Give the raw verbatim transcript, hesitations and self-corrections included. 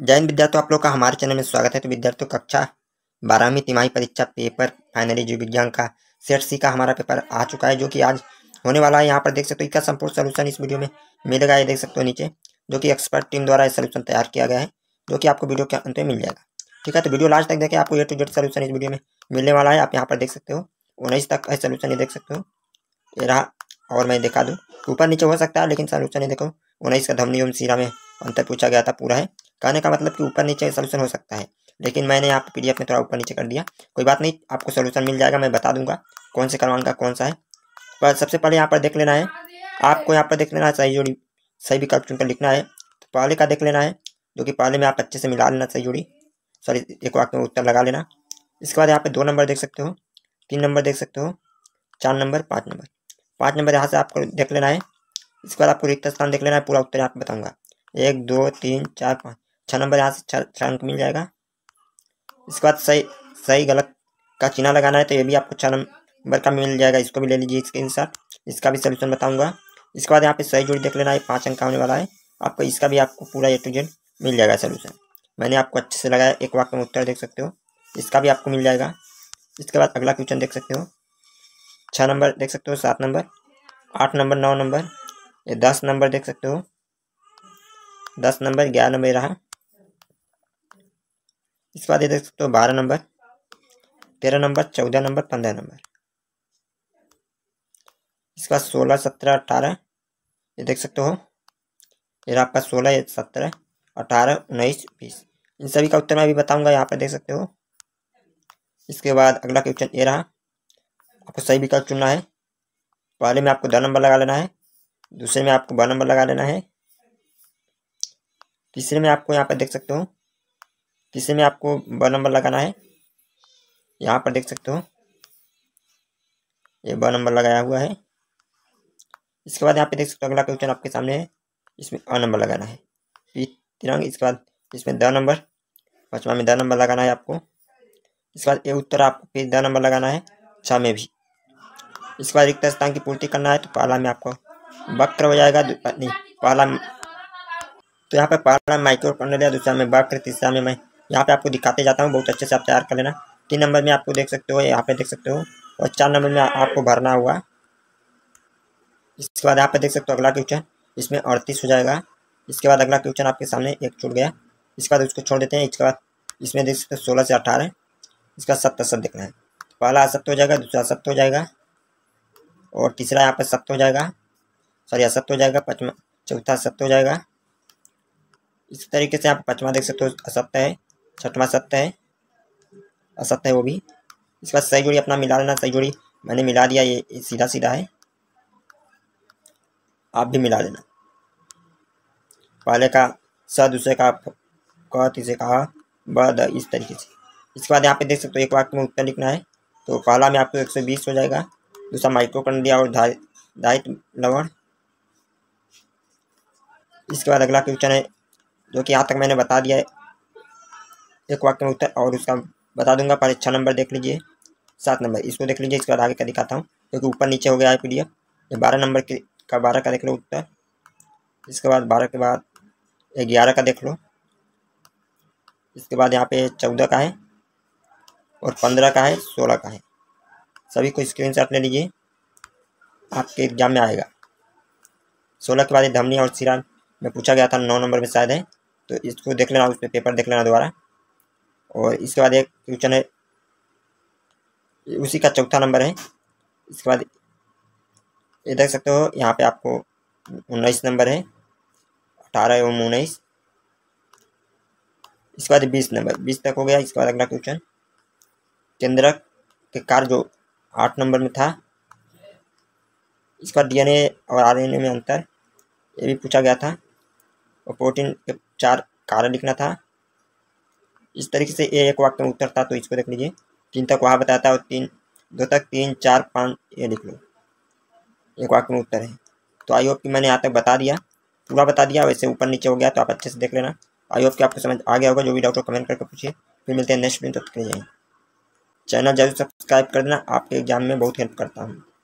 जय हिंद विद्यार्थियों, आप लोग का हमारे चैनल में स्वागत है। तो विद्यार्थियों, कक्षा बारहवीं तिमाही परीक्षा पेपर फाइनली जीव विज्ञान का सेट सी का हमारा पेपर आ चुका है, जो कि आज होने वाला है। यहाँ पर देख सकते हो इसका संपूर्ण सोल्यूशन इस वीडियो में मिलेगा। ये देख सकते हो नीचे, जो कि एक्सपर्ट टीम द्वारा सोल्यूशन तैयार किया गया है, जो कि आपको वीडियो के अंत में मिल जाएगा। ठीक है, तो वीडियो लास्ट तक देखें, आपको ए टू जेड सोल्यूशन इस वीडियो में मिलने वाला है। आप यहाँ पर देख सकते हो उन्नीस तक है सोल्यूशन, ये देख सकते हो, ये रहा। और मैं दिखा दूँ, ऊपर नीचे हो सकता है, लेकिन सोल्यूशन ये देखो उन्नीस का धमनी एवं सिरा में अंतर पूछा गया था पूरा है। कहने का मतलब कि ऊपर नीचे सोल्यूशन हो सकता है, लेकिन मैंने यहाँ पीडीएफ में थोड़ा ऊपर नीचे कर दिया। कोई बात नहीं, आपको सोल्यूशन मिल जाएगा। मैं बता दूंगा कौन से क्रमांक का कौन सा है। पर सबसे पहले यहाँ पर देख लेना है, आपको यहाँ पर देख लेना है सही जोड़ी सही विकल्प चुनकर लिखना है। तो पहले का देख लेना है, जो कि पहले में आप अच्छे से मिला लेना सही जोड़ी सॉरी एक वाक्य में उत्तर लगा लेना। इसके बाद यहाँ पर दो नंबर देख सकते हो, तीन नंबर देख सकते हो, चार नंबर, पाँच नंबर। पाँच नंबर यहाँ से आपको देख लेना है। इसके बाद आपको रिक्त स्थान देख लेना है, पूरा उत्तर यहाँ पर बताऊँगा। एक, दो, तीन, चार, पाँच, छः नंबर यहाँ से छः छः अंक मिल जाएगा। इसके बाद सही सही गलत का चिन्ह लगाना है, तो ये भी आपको छः नंबर का मिल जाएगा। इसको भी ले लीजिए स्क्रीनशॉट, इसका भी सोल्यूशन बताऊंगा। इसके बाद यहाँ पे सही जोड़ी देख लेना है, पाँच अंक का होने वाला है आपको। इसका भी आपको पूरा ए टू जेड मिल जाएगा सोल्यूशन। मैंने आपको अच्छे से लगाया, एक वाक्य में उत्तर देख सकते हो, इसका भी आपको मिल जाएगा। इसके बाद अगला क्वेश्चन देख सकते हो, छः नंबर देख सकते हो, सात नंबर, आठ नंबर, नौ नंबर, ये दस नंबर देख सकते हो, दस नंबर, ग्यारह नंबर रहा। इसके बाद ये देख सकते हो बारह नंबर, तेरह नंबर, चौदह नंबर, पंद्रह नंबर। इसके बाद सोलह, सत्रह, अट्ठारह, ये देख सकते हो, ये आपका सोलह, सत्रह, अठारह, उन्नीस, बीस। इन सभी का उत्तर मैं भी बताऊंगा, यहाँ पर देख सकते हो। इसके बाद अगला क्वेश्चन ये रहा, आपको सही विकल्प चुनना है। पहले में आपको दो नंबर लगा लेना है, दूसरे में आपको बारह नंबर लगा लेना है, तीसरे में आपको यहाँ पर देख सकते हो तीसरे में आपको ब नंबर लगाना है। यहाँ पर देख सकते हो ये ब नंबर लगाया हुआ है। इसके बाद यहाँ पे देख सकते हो अगला क्वेश्चन आपके सामने है, इसमें अ नंबर लगाना है, पी तिरंग। इसके बाद इसमें द नंबर, पाँचवा में द नंबर लगाना है आपको। इसके बाद ये उत्तर आपको फिर द नंबर लगाना है, छः में भी। इसके बाद रिक्त स्थान की पूर्ति करना है, तो पहला में आपको वक्र हो जाएगा, नहीं पहला तो यहाँ पे पहला माइक्रो पंडल है, दूसरा में वक्र, तीसरा में मैं यहाँ पे आपको दिखाते जाता हूँ, बहुत अच्छे से आप तैयार कर लेना। तीन नंबर में आपको देख सकते हो, यहाँ पे देख सकते हो, और चार नंबर में आपको भरना हुआ। इसके बाद यहाँ पे देख सकते हो अगला क्वेश्चन, इसमें अड़तीस हो जाएगा। इसके बाद अगला क्वेश्चन आपके सामने एक छूट गया, इसके बाद उसको छोड़ देते हैं। इसके बाद इसमें देख सकते हो सोलह से अठारह, इसका सत्तर सत्तर देखना है। पहला असत्य हो जाएगा, दूसरा असत्य हो जाएगा, और तीसरा यहाँ पर सत्य हो जाएगा सॉरी असत्य हो जाएगा, पचमा चौथा असत्य हो जाएगा। इस तरीके से आप पाँचवा देख सकते हो असत्य है, छठवां सत्य है, असत्य है वो भी। इसके बाद सही जोड़ी अपना मिला लेना, सही जोड़ी मैंने मिला दिया, ये, ये सीधा सीधा है, आप भी मिला लेना। पहले का स, दूसरे का क, तीसरे का ब, द, इस तरीके से। इसके बाद यहाँ पे देख सकते हो एक वाक्य में उत्तर लिखना है, तो पहला में आपको एक सौ बीस हो जाएगा, दूसरा माइक्रो कर दिया और दायित्व लवण। इसके बाद अगला क्वेश्चन है, जो कि यहाँ तक मैंने बता दिया है, एक वाक्य में उत्तर और उसका बता दूंगा। पहले छः नंबर देख लीजिए, सात नंबर इसको देख लीजिए, इसके बाद आगे का दिखाता हूँ, क्योंकि ऊपर नीचे हो गया है पीडीएफ। ये बारह नंबर के का बारह का देख लो उत्तर, इसके बाद बारह के बाद ग्यारह का देख लो, इसके बाद यहाँ पे चौदह का है और पंद्रह का है, सोलह का है। सभी को स्क्रीनशॉट ले लीजिए, आपके एग्जाम में आएगा। सोलह के बाद धमनी और सिरा में पूछा गया था, नौ नंबर में शायद है, तो इसको देख लेना, उसमें पेपर देख लेना दोबारा। और इसके बाद एक क्वेश्चन है, उसी का चौथा नंबर है। इसके बाद ये देख सकते हो, यहाँ पे आपको उन्नीस नंबर है, अठारह एवं उन्नीस। इसके बाद बीस नंबर, बीस तक हो गया। इसके बाद अगला क्वेश्चन केंद्रक के कार्य जो आठ नंबर में था, इसके बाद डीएनए और आरएनए में अंतर, ये भी पूछा गया था। और प्रोटीन के चार कारण लिखना था। इस तरीके से ये एक वाक्य में उत्तर था, तो इसको देख लीजिए। तीन तक वहाँ बताया था, और तीन दो तक तीन चार पाँच ये लिख लो, एक वाक्य में उत्तर है। तो आई होप कि मैंने यहाँ तक बता दिया, पूरा बता दिया। वैसे ऊपर नीचे हो गया, तो आप अच्छे से देख लेना। आई होप कि आपको समझ आ गया होगा। जो भी डाउट हो कमेंट करके पूछिए। फिर मिलते हैं नेक्स्ट वीडियो, तब तक के लिए चैनल जरूर सब्सक्राइब कर देना, आपके एग्जाम में बहुत हेल्प करता हूँ।